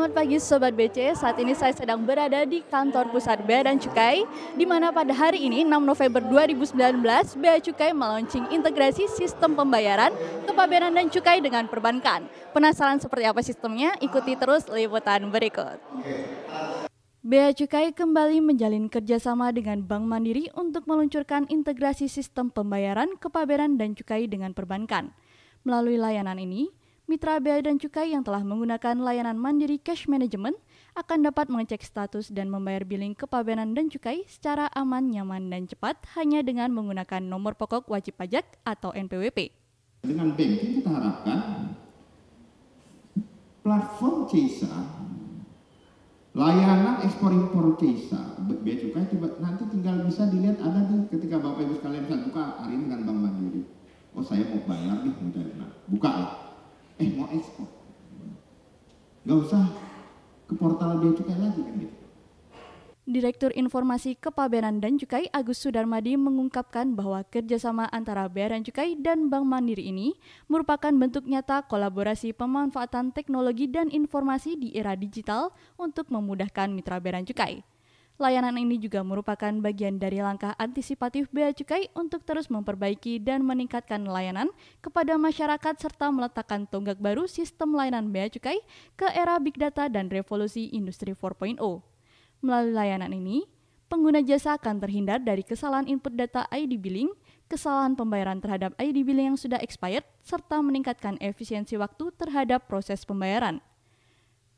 Selamat pagi Sobat BC, saat ini saya sedang berada di kantor pusat Bea dan Cukai, di mana pada hari ini 6 November 2019, Bea Cukai melaunching integrasi sistem pembayaran kepabeanan dan cukai dengan perbankan. Penasaran seperti apa sistemnya? Ikuti terus liputan berikut. Bea Cukai kembali menjalin kerjasama dengan Bank Mandiri untuk meluncurkan integrasi sistem pembayaran kepabeanan dan cukai dengan perbankan. Melalui layanan ini, mitra Bea dan Cukai yang telah menggunakan layanan Mandiri Cash Management akan dapat mengecek status dan membayar billing kepabeanan dan cukai secara aman, nyaman, dan cepat hanya dengan menggunakan nomor pokok wajib pajak atau NPWP. Dengan banking kita harapkan platform Ceisa, layanan ekspor-impor Ceisa, Bea Cukai nanti tinggal bisa dilihat ada nih ketika Bapak Ibu sekalian saya buka hari ini dengan Bank Mandiri. Oh, saya mau bayar nih, buka lah. Mau ekspor. Gak usah ke portal Bea Cukai lagi kan gitu. Direktur Informasi Kepabeanan dan Cukai Agus Sudarmadi mengungkapkan bahwa kerjasama antara Bea dan Cukai dan Bank Mandiri ini merupakan bentuk nyata kolaborasi pemanfaatan teknologi dan informasi di era digital untuk memudahkan mitra Bea dan Cukai. Layanan ini juga merupakan bagian dari langkah antisipatif Bea Cukai untuk terus memperbaiki dan meningkatkan layanan kepada masyarakat serta meletakkan tonggak baru sistem layanan Bea Cukai ke era Big Data dan revolusi industri 4.0. Melalui layanan ini, pengguna jasa akan terhindar dari kesalahan input data ID billing, kesalahan pembayaran terhadap ID billing yang sudah expired, serta meningkatkan efisiensi waktu terhadap proses pembayaran.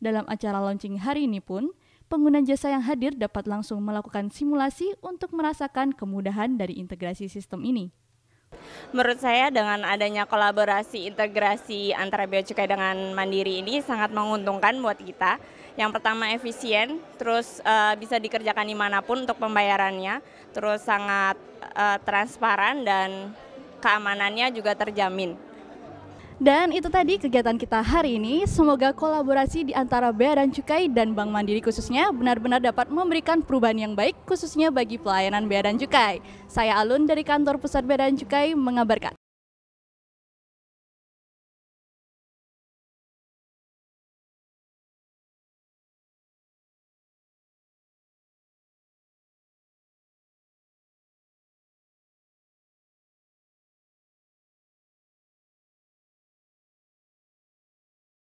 Dalam acara launching hari ini pun, pengguna jasa yang hadir dapat langsung melakukan simulasi untuk merasakan kemudahan dari integrasi sistem ini. Menurut saya dengan adanya kolaborasi integrasi antara Bea Cukai dengan Mandiri ini sangat menguntungkan buat kita. Yang pertama efisien, terus bisa dikerjakan dimanapun untuk pembayarannya, terus sangat transparan dan keamanannya juga terjamin. Dan itu tadi kegiatan kita hari ini. Semoga kolaborasi di antara Bea dan Cukai dan Bank Mandiri khususnya benar-benar dapat memberikan perubahan yang baik khususnya bagi pelayanan Bea dan Cukai. Saya Alun dari kantor pusat Bea dan Cukai mengabarkan.